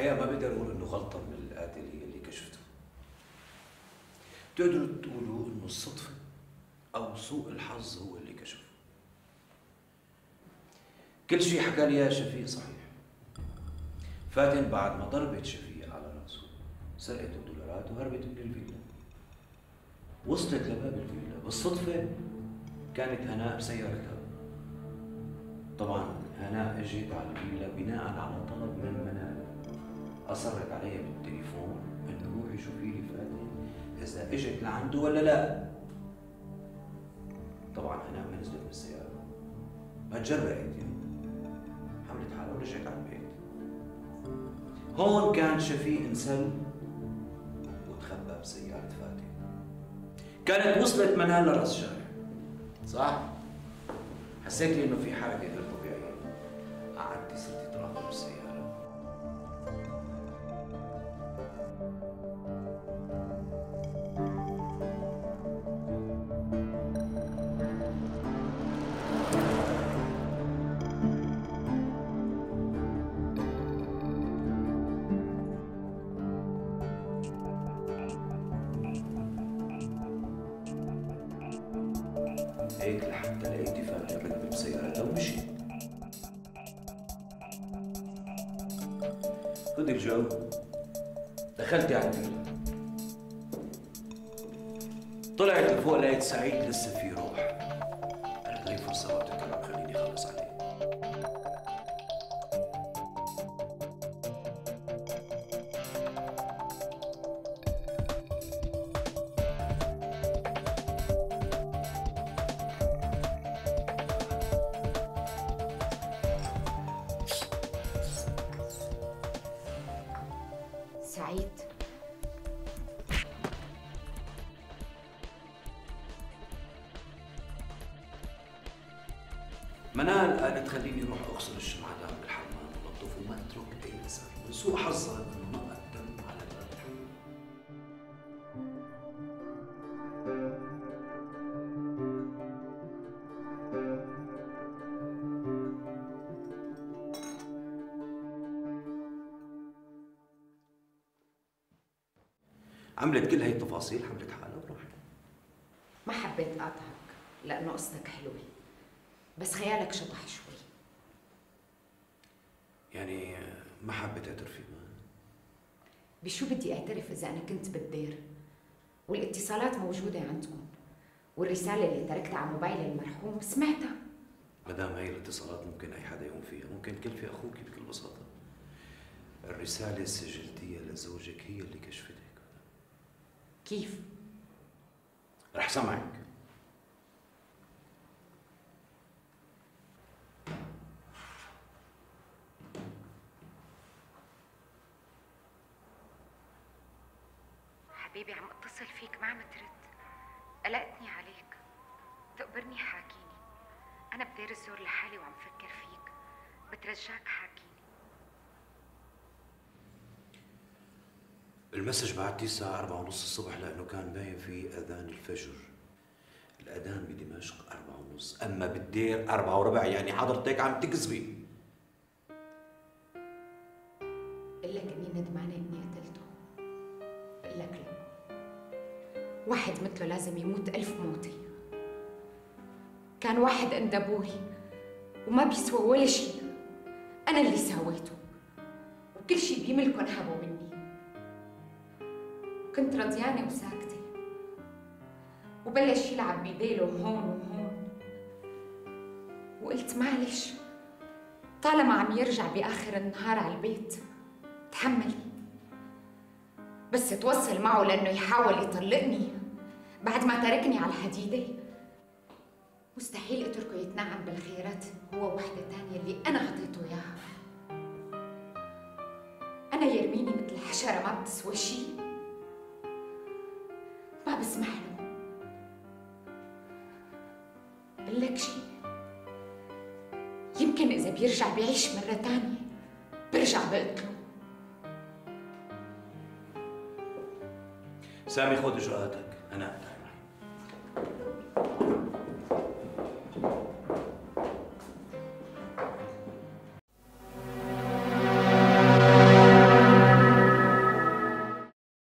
الحقيقه ما بقدر اقول انه غلطه من القاتل هي اللي كشفته. بتقدروا تقولوا انه الصدفه او سوء الحظ هو اللي كشفه. كل شيء حكى لي اياه شفيق صحيح. فاتن بعد ما ضربت شفيق على راسه سرقت الدولارات وهربت من الفيلا. وصلت لباب الفيلا بالصدفه كانت هناء بسيارتها. طبعا هناء اجت على الفيلا بناء على طلب من منال. اصرت علي بالتليفون انه روحي شوفي لي فاتن اذا اجت لعنده ولا لا. طبعا هناء ما نزلت من السياره ما تجرأت يعني حملت حالها ورجعت على البيت. هون كان شفيق انسل وتخبى بسياره فاتن. كانت وصلت منال لراس الشارع صح؟ حسيت لي انه في حركه غير طبيعيه. قعدت صرت اتراقب السياره. هيك لحتى لقيت فاتن ركبت بسيارتها ومشيت. خذ الجو. دخلتي على الفيلا. طلعت لفوق لقيت سعيد لسه في روح. انا فرصه وقت الكلام خليني اخلص عليه. سعيد منال قالت خليني اروح اغسل الشمعدان بالحمام ونظف وما اترك اي اثر. من سوء حظها انه ما قدم على الرابح. عملت كل هاي التفاصيل حملت حالها وراحت. ما حبيت اقاطعك لانه قصتك حلوه بس خيالك شطح شوي. يعني ما حبيت اعترفي معك؟ بشو بدي اعترف اذا انا كنت بالدير والاتصالات موجوده عندكم والرساله اللي تركتها على موبايل المرحوم سمعتها. ما دام هي الاتصالات ممكن اي حدا يقوم فيها، ممكن كلفي اخوك بكل بساطه. الرساله السجلتيه لزوجك هي اللي كشفتها. كيف؟ رح سمعك. حبيبي عم اتصل فيك ما عم ترد. قلقتني عليك. تقبرني حاكيني. أنا بدير الزور لحالي وعم فكر فيك. بترجاك حاكيني. المسج بعتيه الساعة 4:30 الصبح لأنه كان باين فيه أذان الفجر. الأذان بدمشق 4:30، أما بالدير 4:15، يعني حضرتك عم تكذبي. بقول لك إني ندمانة إني قتلته. بقول لك لا. واحد مثله لازم يموت 1000 موتة. كان واحد أندبوري وما بيسوى ولا شيء. أنا اللي سويته. وكل شيء بيملكه انحبوا مني. كنت رضيانة وساكتة وبلش يلعب بديله هون وهون وقلت معلش طالما عم يرجع بآخر النهار على البيت تحملي. بس اتوصل معه لأنه يحاول يطلقني بعد ما تركني على الحديدة. مستحيل اتركه يتنعم بالخيرات هو وحدة تانية اللي أنا أعطيته إياها. أنا يرميني مثل حشرة ما بتسوى شيء. ما بسمح له. بقول لك شيء يمكن إذا بيرجع بيعيش مرة تانية برجع بقتله. سامي خذ إجراءاتك أنا أقدر.